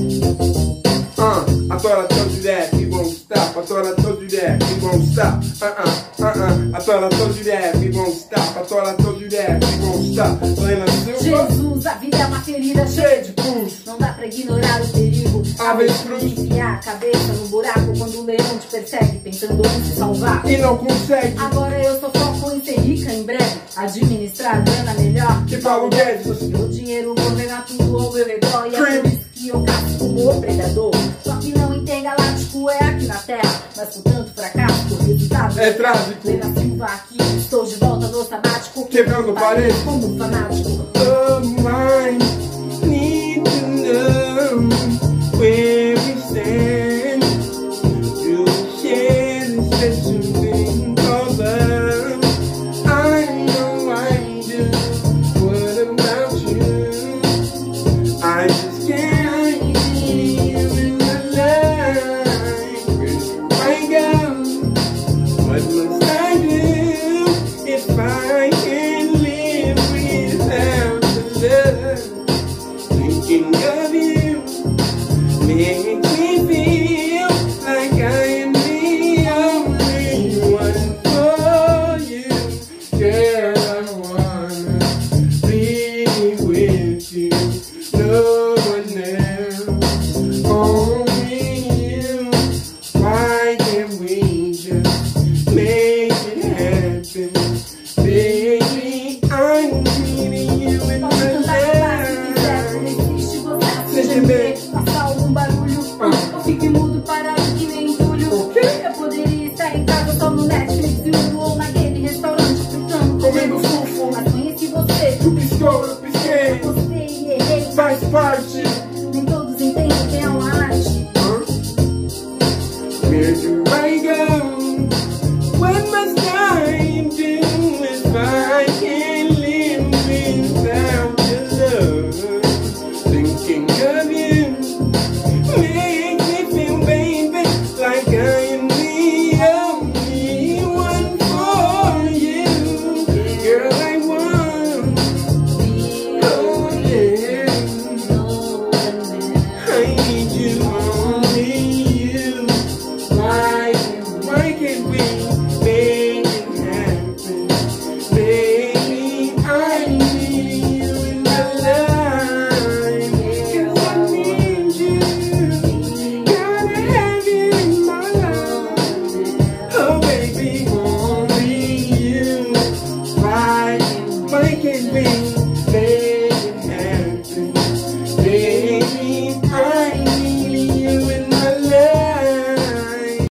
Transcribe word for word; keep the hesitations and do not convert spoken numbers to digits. Uh, I thought I told you that we won't stop. I thought I told you that we won't stop. Uh-uh, uh-uh. I thought I told you that we won't stop. I thought I told you that we won't stop. Helena Silva. Jesus, a vida é uma ferida cheia de pus. Não dá pra ignorar o perigo. Avestruz. Enfiar a cabeça no buraco quando o leão te persegue, tentando te salvar. E não consegue. Agora eu sou foco em ser rica em breve. Administrar a grana melhor. Que Paulo Guedes. Meu dinheiro governa tudo ao meu redor. E é por isso que eu caço como o predador. Só que não entende, galáctico é aqui na terra. Mas com tanto fracasso, o resultado é trágico. Pela Silva aqui, estou de volta no sabático. Quebrando parede como fanático. Oh, my, need to know where we stand. You share this special thing called love. I know I do. What about you? I just can't. Thinking of you,